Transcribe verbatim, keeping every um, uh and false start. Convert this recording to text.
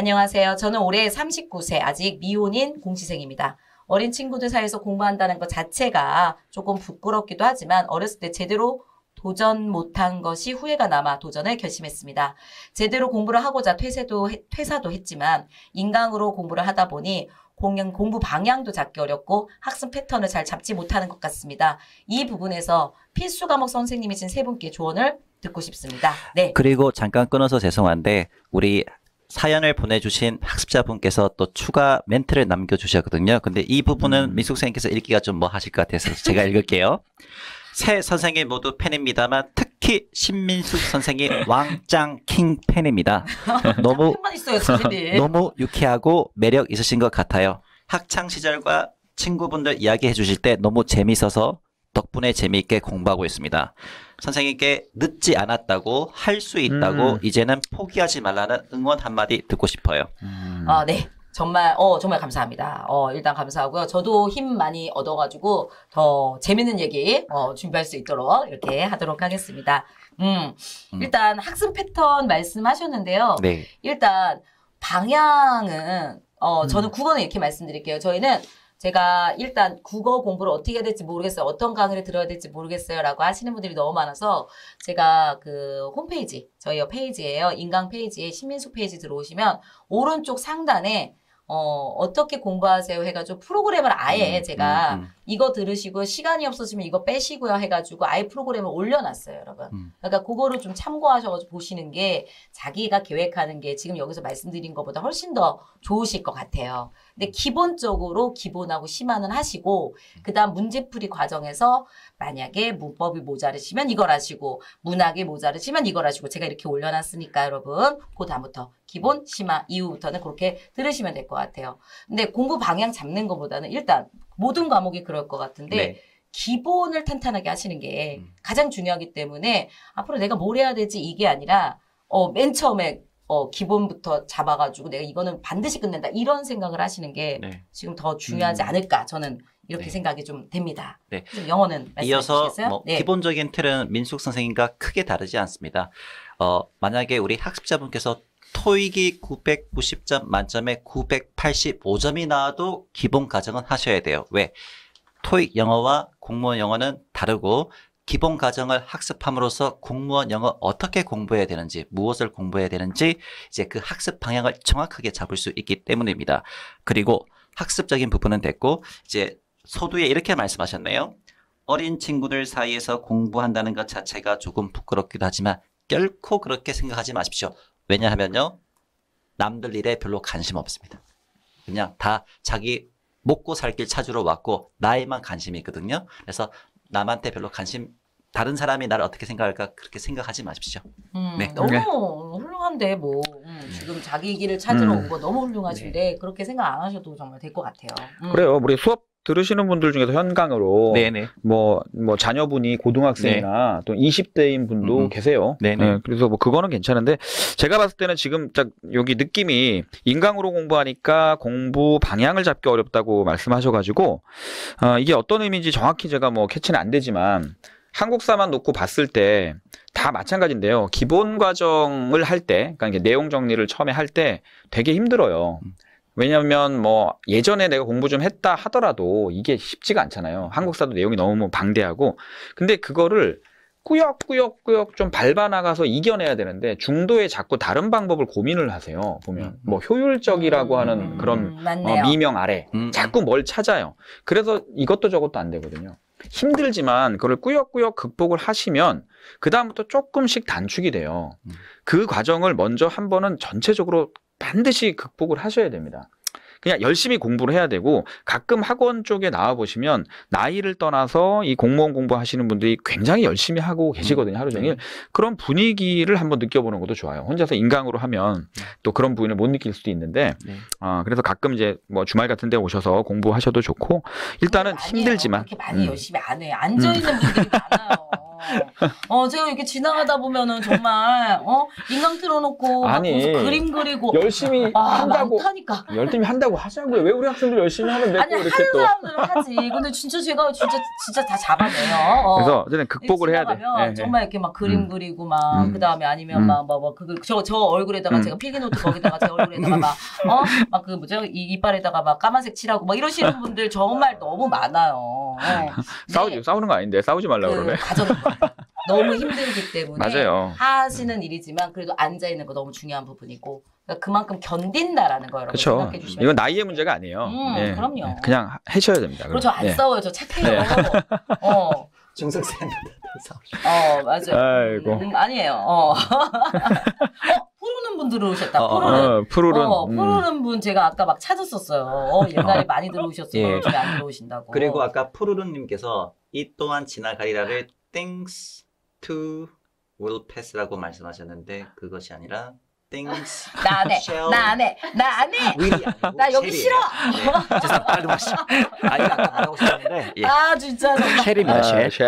안녕하세요. 저는 올해 서른아홉 세 아직 미혼인 공시생입니다. 어린 친구들 사이에서 공부한다는 것 자체가 조금 부끄럽기도 하지만 어렸을 때 제대로 도전 못한 것이 후회가 남아 도전을 결심했습니다. 제대로 공부를 하고자 퇴사도, 했, 퇴사도 했지만 인강으로 공부를 하다 보니 공연, 공부 방향도 잡기 어렵고 학습 패턴을 잘 잡지 못하는 것 같습니다. 이 부분에서 필수 과목 선생님이신 세 분께 조언을 듣고 싶습니다. 네. 그리고 잠깐 끊어서 죄송한데 우리 사연을 보내주신 학습자분께서 또 추가 멘트를 남겨주셨거든요. 근데 이 부분은 음. 민숙 선생님께서 읽기가 좀 뭐 하실 것 같아서 제가 읽을게요. 세 선생님 모두 팬입니다만 특히 신민숙 선생님 왕짱 킹 팬입니다. 너무 있어요, 너무 유쾌하고 매력 있으신 것 같아요. 학창시절과 친구분들 이야기해 주실 때 너무 재밌어서 덕분에 재미있게 공부하고 있습니다. 선생님께 늦지 않았다고 할 수 있다고 음. 이제는 포기하지 말라는 응원 한마디 듣고 싶어요. 음. 아, 네. 정말 어 정말 감사합니다. 어 일단 감사하고요. 저도 힘 많이 얻어가지고 더 재밌는 얘기 어 준비할 수 있도록 이렇게 하도록 하겠습니다. 음, 음. 일단 학습 패턴 말씀하셨는데요. 네. 일단 방향은 어 저는 음. 국어는 이렇게 말씀드릴게요. 저희는 제가 일단 국어 공부를 어떻게 해야 될지 모르겠어요. 어떤 강의를 들어야 될지 모르겠어요. 라고 하시는 분들이 너무 많아서 제가 그 홈페이지, 저희 페이지예요. 인강 페이지에 신민숙 페이지 들어오시면 오른쪽 상단에 어, 어떻게 공부하세요 해가지고 프로그램을 아예 음, 제가 음, 음. 이거 들으시고 시간이 없으시면 이거 빼시고요 해가지고 아예 프로그램을 올려놨어요, 여러분. 음. 그러니까 그거를 좀 참고하셔가지고 보시는 게 자기가 계획하는 게 지금 여기서 말씀드린 것보다 훨씬 더 좋으실 것 같아요. 근데 기본적으로 기본하고 심화는 하시고 그 다음 문제풀이 과정에서 만약에 문법이 모자르시면 이걸 하시고 문학이 모자르시면 이걸 하시고 제가 이렇게 올려놨으니까 여러분 그 다음부터 기본, 심화 이후부터는 그렇게 들으시면 될 것 같아요. 근데 공부 방향 잡는 것보다는 일단 모든 과목이 그럴 것 같은데 네. 기본을 탄탄하게 하시는 게 가장 중요하기 때문에 앞으로 내가 뭘 해야 되지 이게 아니라 어, 맨 처음에 어, 기본부터 잡아가지고 내가 이거는 반드시 끝낸다 이런 생각을 하시는 게 네. 지금 더 중요하지 음. 않을까 저는 이렇게 네. 생각이 좀 됩니다. 네. 좀 영어는 말씀해 이어서 주시겠어요? 뭐 네. 기본적인 틀은 민숙 선생님과 크게 다르지 않습니다. 어, 만약에 우리 학습자분께서 토익이 구백구십 점 만점에 구백팔십오 점이 나와도 기본 가정은 하셔야 돼요. 왜? 토익 영어와 공무원 영어는 다르고 기본 과정을 학습함으로써 공무원 영어 어떻게 공부해야 되는지, 무엇을 공부해야 되는지 이제 그 학습 방향을 정확하게 잡을 수 있기 때문입니다. 그리고 학습적인 부분은 됐고 이제 서두에 이렇게 말씀하셨네요. 어린 친구들 사이에서 공부한다는 것 자체가 조금 부끄럽기도 하지만 결코 그렇게 생각하지 마십시오. 왜냐하면요. 남들 일에 별로 관심 없습니다. 그냥 다 자기 먹고 살 길 찾으러 왔고 나에만 관심이 있거든요. 그래서 남한테 별로 관심 다른 사람이 나를 어떻게 생각할까 그렇게 생각하지 마십시오. 음, 네. 너무 훌륭한데 뭐 음, 지금 자기 길을 찾으러 음. 온 거 너무 훌륭하신데 네. 그렇게 생각 안 하셔도 정말 될 것 같아요. 음. 그래요. 우리 수업 들으시는 분들 중에서 현강으로 뭐뭐 뭐 자녀분이 고등학생이나 네. 또 이십 대인 분도 음. 계세요. 네네. 네. 그래서 뭐 그거는 괜찮은데 제가 봤을 때는 지금 딱 여기 느낌이 인강으로 공부하니까 공부 방향을 잡기 어렵다고 말씀하셔가지고 어, 이게 어떤 의미인지 정확히 제가 뭐 캐치는 안 되지만 한국사만 놓고 봤을 때 다 마찬가지인데요. 기본 과정을 할 때, 그러니까 이게 내용 정리를 처음에 할 때 되게 힘들어요. 음. 왜냐면 뭐 예전에 내가 공부 좀 했다 하더라도 이게 쉽지가 않잖아요. 한국사도 내용이 너무 방대하고. 근데 그거를 꾸역꾸역꾸역 좀 밟아나가서 이겨내야 되는데 중도에 자꾸 다른 방법을 고민을 하세요. 보면 뭐 효율적이라고 음, 하는 그런 어, 미명 아래 음. 자꾸 뭘 찾아요. 그래서 이것도 저것도 안 되거든요. 힘들지만 그걸 꾸역꾸역 극복을 하시면 그 다음부터 조금씩 단축이 돼요. 음. 그 과정을 먼저 한 번은 전체적으로 반드시 극복을 하셔야 됩니다. 그냥 열심히 공부를 해야 되고 가끔 학원 쪽에 나와보시면 나이를 떠나서 이 공무원 공부하시는 분들이 굉장히 열심히 하고 계시거든요. 하루 종일. 그런 분위기를 한번 느껴보는 것도 좋아요. 혼자서 인강으로 하면 또 그런 부분을 못 느낄 수도 있는데 네. 어, 그래서 가끔 이제 뭐 주말 같은 데 오셔서 공부하셔도 좋고 일단은 힘들지만 그렇게 많이 열심히 안 해요. 앉아있는 음. 분들이 많아요. 어, 제가 이렇게 지나가다 보면은 정말, 어, 인강 틀어놓고, 아니, 그림 그리고. 열심히 아, 한다고. 많다니까. 열심히 한다고 하자고요. 왜 우리 학생들 열심히 하면 되고, 이렇게 하는 또. 하는 사람들은 하지. 근데 진짜 제가 진짜, 진짜 다 잡아내요. 어. 그래서 어쨌든 극복을 해야 돼. 네, 정말 이렇게 막 그림 음. 그리고 막, 음. 그 다음에 아니면 음. 막, 막, 막, 그, 저, 저 얼굴에다가 음. 제가 필기노트 거기다가 제 얼굴에다가 막, 어? 막 그 뭐죠? 이, 이빨에다가 막 까만색 칠하고 막 이러시는 분들 정말 너무 많아요. 네. 싸우지, 싸우는 거 아닌데, 싸우지 말라고 그, 그러네. 너무 힘들기 때문에 맞아요. 하시는 일이지만 그래도 앉아있는 거 너무 중요한 부분이고 그러니까 그만큼 견딘다라는 거예요. 그렇죠. 생각해 주시면 이건 나이의 문제가 아니에요. 음, 네. 그럼요. 그냥 해셔야 됩니다. 그럼 저 안 네. 싸워요. 저 착해요. 네. 어. 정석쌤 어, 맞아요. 아이고. 음, 아니에요. 어. 푸르는 분 들어오셨다. 푸르는. 푸르는. 어, 푸르는 어, 음. 분 제가 아까 막 찾았었어요. 어, 옛날에 많이 들어오셨어요. 예. 요즘에 안 들어오신다고. 그리고 아까 푸르는 님께서 이 또한 지나가리라를 thanks to will pass라고 말씀하셨는데 그것이 아니라 thanks 나 안 해. 나 안 해. 나 안 해. 나 여기 싫어. 죄송합니다. 아니 아까 안 하고 싶었는데. 아 진짜 정말. 쉘입니다. 쉘.